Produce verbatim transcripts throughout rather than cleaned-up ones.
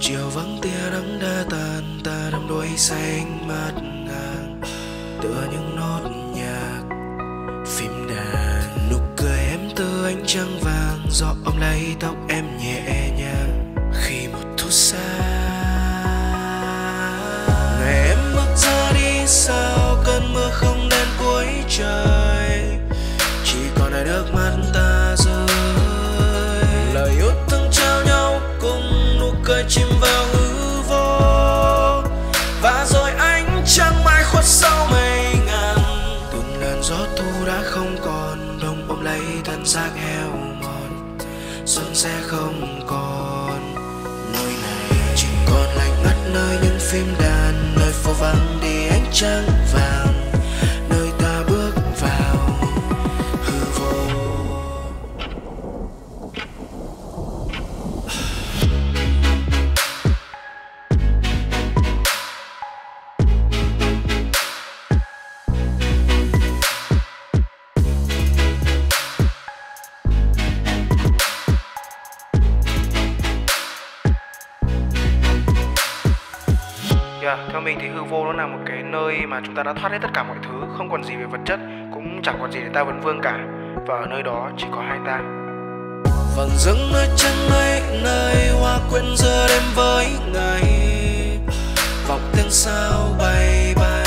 Chiều vắng tia đắng đã tàn, ta đắm đuối xanh mắt ngang tựa những nốt nhạc phim đàn. Nụ cười em từ ánh trăng vàng, gió ôm lấy tóc em nhẹ nhàng khi một thu xa. Ngày em bước ra đi sao cơn mưa không đến cuối trời, chỉ còn lại nước mắt ta rơi. Lời yêu thương trao nhau cùng nụ cười chìm vào hư vô, và rồi ánh trăng mãi khuất sau mây ngàn. Từng làn gió thu đã không còn, đông ôm lấy thân xác heo mòn, xuân sẽ không còn nơi này, chỉ còn lạnh ngắt nơi những phim đàn, nơi phố vắng đi ánh trăng vàng. Yeah, theo mình thì hư vô nó là một cái nơi mà chúng ta đã thoát hết tất cả mọi thứ, không còn gì về vật chất, cũng chẳng còn gì để ta vấn vương cả. Và ở nơi đó chỉ có hai ta. Vầng dương nơi chân mây, nơi hoa quyện giữa đêm với ngày, vọng tiếng sao bay bay.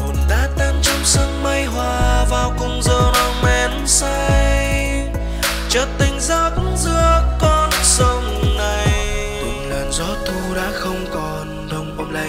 Hồn đã tan trong sương mây, hòa vào cùng giờ nồng men say. Chợt tình giấc giữa con sông này, từng làn gió thu đã không còn, lấy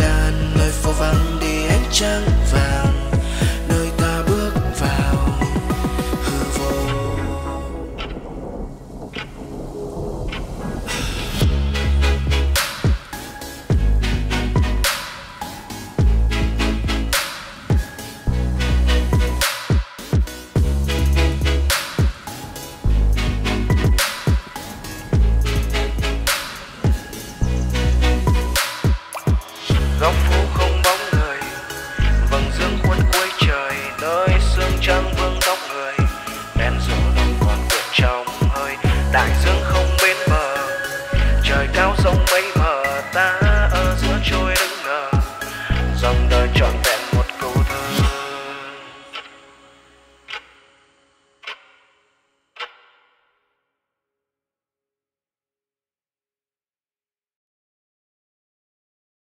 đàn, nơi phố vắng đi ánh trăng vàng, nơi ta bước vào hư vô. Góc phố không bóng người, vầng dương quấn cuối trời, nơi sương trắng vương tóc người, đèn dầu đông còn cuộn trong hơi. Đại dương không bên bờ, trời cao sông mấy mờ, ta ở giữa trôi đứng ngờ, dòng đời trọn vẹn.